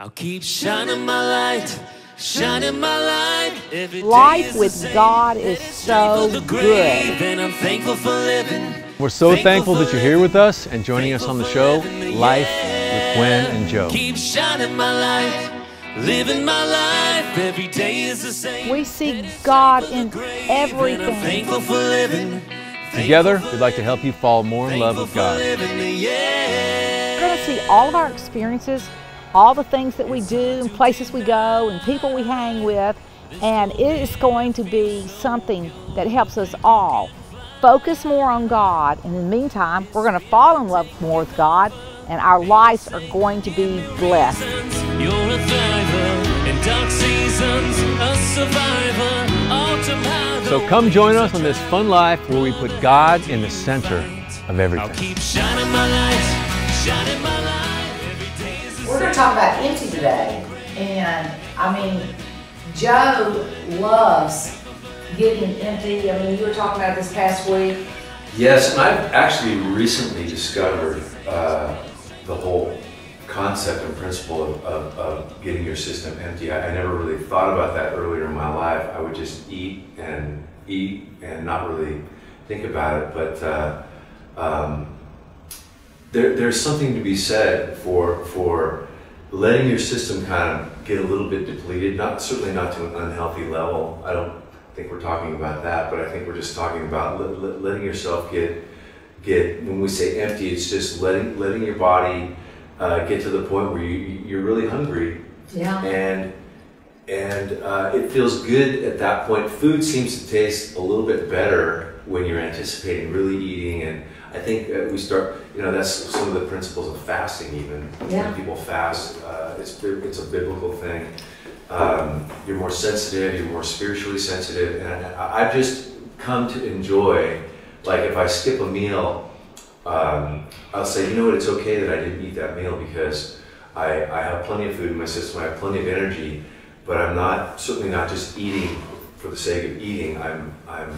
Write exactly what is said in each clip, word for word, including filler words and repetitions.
I'll keep shining my light, shining my light. Every life with God is so good. And I'm thankful for living. We're so thankful that you're here with us and joining us on the show, Life with Gwen and Joe. Keep shining my light, living my life. Every day is the same. We see God in everything. I'm thankful for living. Together, we'd like to help you fall more in love with God. We're going to see all of our experiences, all the things that we do and places we go and people we hang with, and it is going to be something that helps us all focus more on God. And in the meantime, we're going to fall in love more with God, and our lives are going to be blessed. You're a thriver in dark seasons, a survivor. So come join us on this fun life where we put God in the center of everything. I'll keep shining my light, shining my light. We're going to talk about empty today, and I mean, Joe loves getting empty. I mean, you were talking about this past week. Yes, and I've actually recently discovered uh, the whole concept and principle of, of, of getting your system empty. I, I never really thought about that earlier in my life. I would just eat and eat and not really think about it, but uh, um, There, there's something to be said for for letting your system kind of get a little bit depleted, not certainly not to an unhealthy level. I don't think we're talking about that, but I think we're just talking about let, let, letting yourself get get. When we say empty, it's just letting letting your body uh, get to the point where you you're really hungry. Yeah. And and uh, it feels good at that point. Food seems to taste a little bit better when you're anticipating really eating. And I think uh, we start, you know, that's some of the principles of fasting even. Yeah. When people fast, uh, it's, it's a biblical thing. Um, you're more sensitive, you're more spiritually sensitive, and I, I've just come to enjoy, like if I skip a meal, um, I'll say, you know what, it's okay that I didn't eat that meal because I, I have plenty of food in my system, I have plenty of energy, but I'm not, certainly not just eating for the sake of eating. I'm, I'm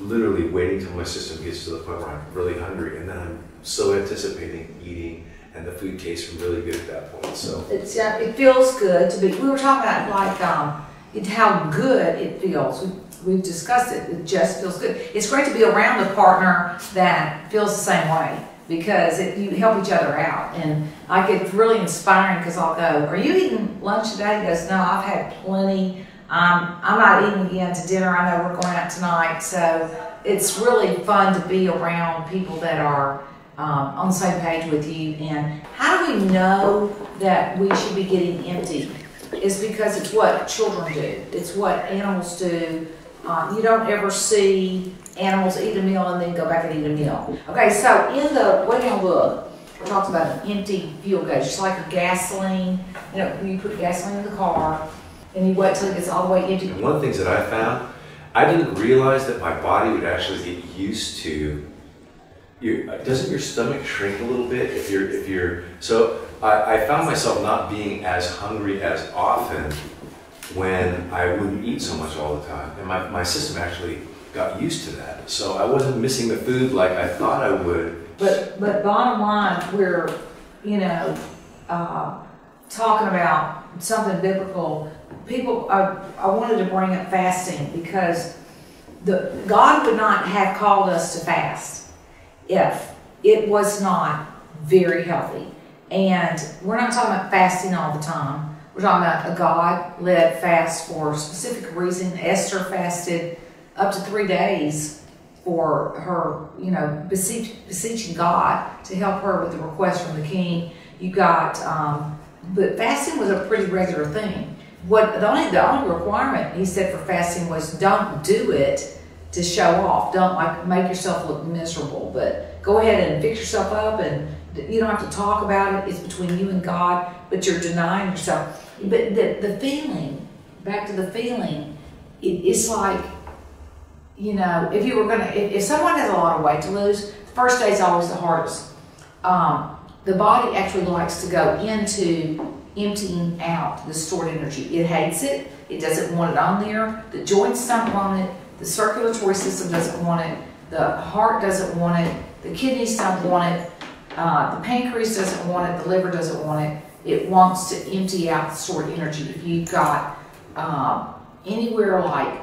literally waiting till my system gets to the point where I'm really hungry, and then I'm so anticipating eating, and the food tastes really good at that point. So it's, uh, it feels good to be. We were talking about like um, it, how good it feels. We, we've discussed it. It just feels good. It's great to be around a partner that feels the same way, because it, you help each other out, and like it's really inspiring. Because I'll go, "Are you eating lunch today?" He goes, "No, I've had plenty. Um, I'm not eating again to dinner. I know we're going out tonight." So it's really fun to be around people that are um, on the same page with you. And how do we know that we should be getting empty? It's because it's what children do. It's what animals do. Uh, you don't ever see animals eat a meal and then go back and eat a meal. Okay, so in the Weigh Down book, it talks about an empty fuel gauge. It's like a gasoline. You know, you put gasoline in the car, and you wait till it gets all the way empty. And one of the things that I found, I didn't realize that my body would actually get used to. Your, doesn't your stomach shrink a little bit if you're if you're? So I, I found myself not being as hungry as often when I wouldn't eat so much all the time, and my my system actually got used to that. So I wasn't missing the food like I thought I would. But but bottom line, we're you know uh, talking about something biblical. People, I, I wanted to bring up fasting because the, God would not have called us to fast if it was not very healthy. And we're not talking about fasting all the time. We're talking about a God-led fast for a specific reason. Esther fasted up to three days for her, you know, beseech, beseeching God to help her with the request from the king. You got, um, but fasting was a pretty regular thing. What the only the only requirement he said for fasting was don't do it to show off. Don't like make yourself look miserable, but go ahead and fix yourself up, and you don't have to talk about it. It's between you and God, but you're denying yourself. But the, the feeling, back to the feeling, it, it's like, you know, if you were gonna, if, if someone has a lot of weight to lose, the first day is always the hardest. Um, the body actually likes to go into emptying out the stored energy. It hates it. It doesn't want it on there. The joints don't want it. The circulatory system doesn't want it. The heart doesn't want it. The kidneys don't want it. Uh, the pancreas doesn't want it. The liver doesn't want it. It wants to empty out stored energy. If you've got um, anywhere like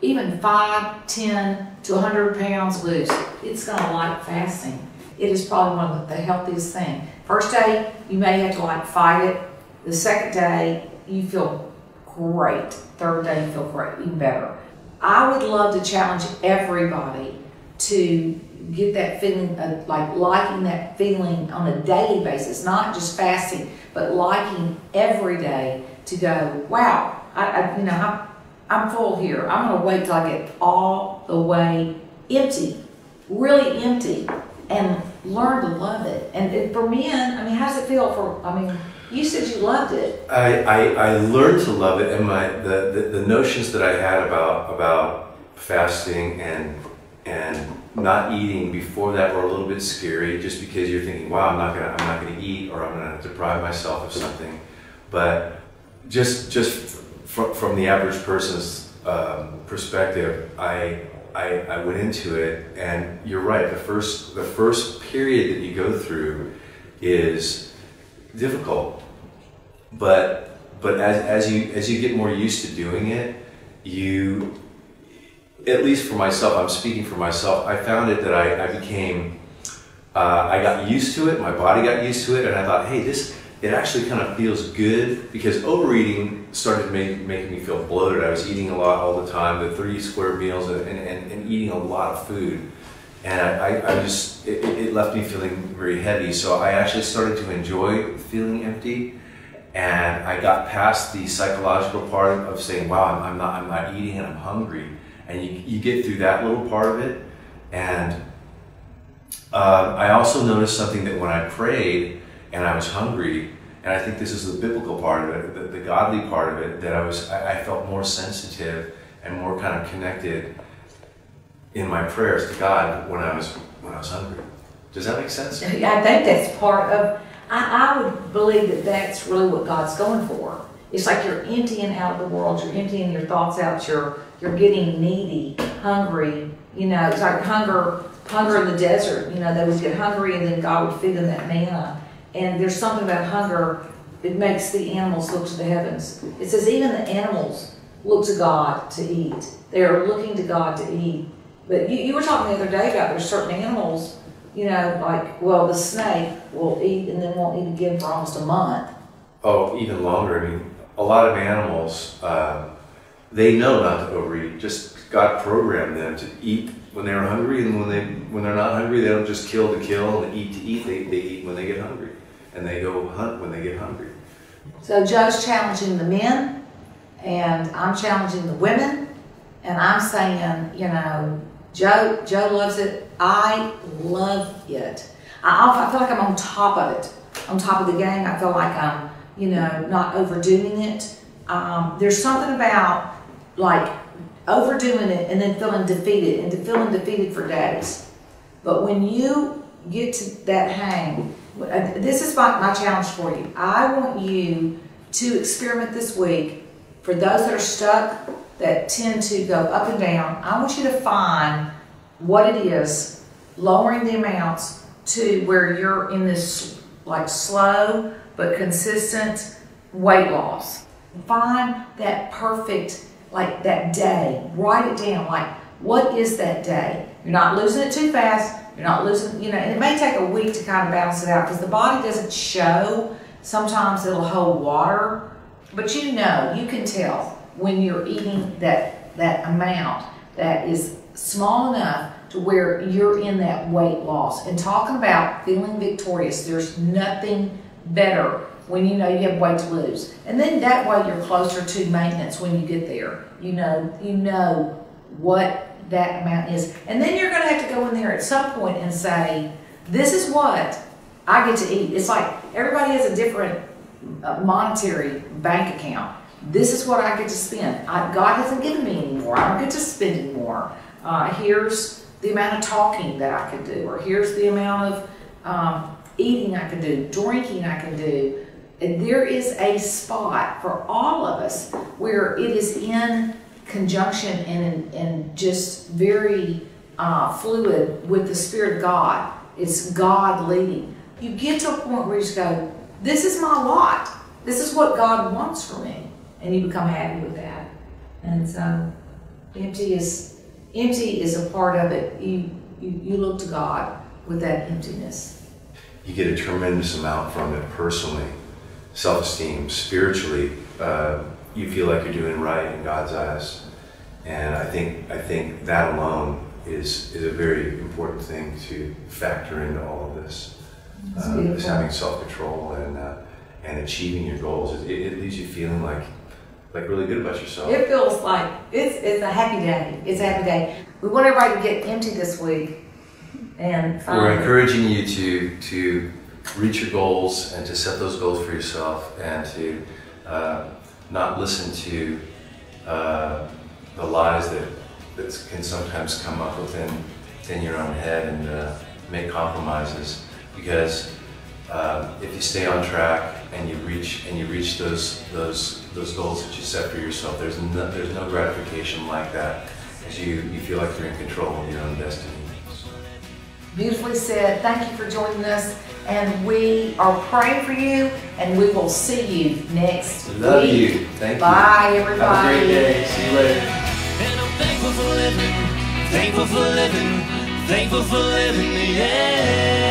even five, ten to one hundred pounds loose, it's going to like fasting. It is probably one of the healthiest things. First day, you may have to like fight it. The second day, you feel great. Third day, you feel great, even better. I would love to challenge everybody to get that feeling of like liking that feeling on a daily basis, not just fasting, but liking every day to go, wow, I, I you know, I'm, I'm full here. I'm gonna wait till I get all the way empty, really empty, and learn to love it. And for men, I mean, how does it feel for, I mean, you said you loved it. I, I, I learned to love it, and my the, the, the notions that I had about about fasting and and not eating before that were a little bit scary, just because you're thinking, wow, I'm not gonna I'm not gonna eat, or I'm gonna deprive myself of something. But just just fr from the average person's um, perspective, I, I I went into it, and you're right. The first the first period that you go through is difficult, but but as as you as you get more used to doing it, you. At least for myself, I'm speaking for myself, I found it that I, I became, uh, I got used to it, my body got used to it, and I thought, hey, this, it actually kind of feels good, because overeating started make, making me feel bloated. I was eating a lot all the time, the three square meals, and, and, and eating a lot of food. And I, I, I just, it, it left me feeling very heavy, so I actually started to enjoy feeling empty. And I got past the psychological part of saying, wow, I'm not, I'm not eating and I'm hungry. And you, you get through that little part of it. And uh, I also noticed something, that when I prayed and I was hungry, and I think this is the biblical part of it, the, the godly part of it, that I was, I, I felt more sensitive and more kind of connected in my prayers to God when I was, when I was hungry. Does that make sense? I think that's part of, I, I would believe that that's really what God's going for. It's like you're emptying out the world, you're emptying your thoughts out, you're, you're getting needy, hungry, you know, it's like hunger, hunger in the desert, you know, they would get hungry and then God would feed them that manna. And there's something about hunger, it makes the animals look to the heavens. It says even the animals look to God to eat. They are looking to God to eat. But you, you were talking the other day about there's certain animals, you know, like, well, the snake will eat and then won't eat again for almost a month. Oh, even longer, I mean. A lot of animals, uh, they know not to overeat. Just God programmed them to eat when they're hungry, and when they when they're not hungry, they don't just kill to kill and eat to eat. They, they eat when they get hungry, and they go hunt when they get hungry. So Joe's challenging the men, and I'm challenging the women, and I'm saying, you know, Joe Joe loves it. I love it. I, I feel like I'm on top of it, on top of the game. I feel like I'm. You know, not overdoing it. Um, there's something about like overdoing it and then feeling defeated and feeling defeated for days. But when you get to that hang, this is my, my challenge for you. I want you to experiment this week. For those that are stuck, that tend to go up and down, I want you to find what it is, lowering the amounts to where you're in this like slow, but consistent weight loss. Find that perfect, like that day. Write it down, like what is that day? You're not losing it too fast. You're not losing, you know, and it may take a week to kind of balance it out because the body doesn't show. Sometimes it'll hold water, but you know, you can tell when you're eating that, that amount that is small enough to where you're in that weight loss. And talking about feeling victorious, there's nothing better when you know you have weight to lose, and then that way you're closer to maintenance when you get there. You know, you know what that amount is, and then you're going to have to go in there at some point and say, "This is what I get to eat." It's like everybody has a different monetary bank account. This is what I get to spend. I, God hasn't given me any more. I don't get to spend any more. Uh, here's the amount of talking that I can do, or here's the amount of. Um, Eating I can do, drinking I can do. And there is a spot for all of us where it is in conjunction and, and just very uh, fluid with the Spirit of God. It's God leading. You get to a point where you just go, This is my lot. This is what God wants for me. And you become happy with that. And so empty is empty is a part of it. You, you, you look to God with that emptiness. You get a tremendous amount from it personally, self-esteem, spiritually. Uh, you feel like you're doing right in God's eyes. And I think, I think that alone is, is a very important thing to factor into all of this. Um, is having self-control and uh, and achieving your goals. It, it leaves you feeling like like really good about yourself. It feels like it's it's a happy day. It's a happy day. We want everybody to get empty this week. And um, we're encouraging you to to reach your goals and to set those goals for yourself and to uh, not listen to uh, the lies that that can sometimes come up within within your own head and uh, make compromises. Because uh, if you stay on track and you reach and you reach those those those goals that you set for yourself, there's no, there's no gratification like that, because you you feel like you're in control of your own destiny. Beautifully said. Thank you for joining us, and we are praying for you, and we will see you next week. Love you. Thank you. Bye, everybody. Have a great day. See you later. And I'm thankful for living. Thankful for living. Thankful for living. Yeah.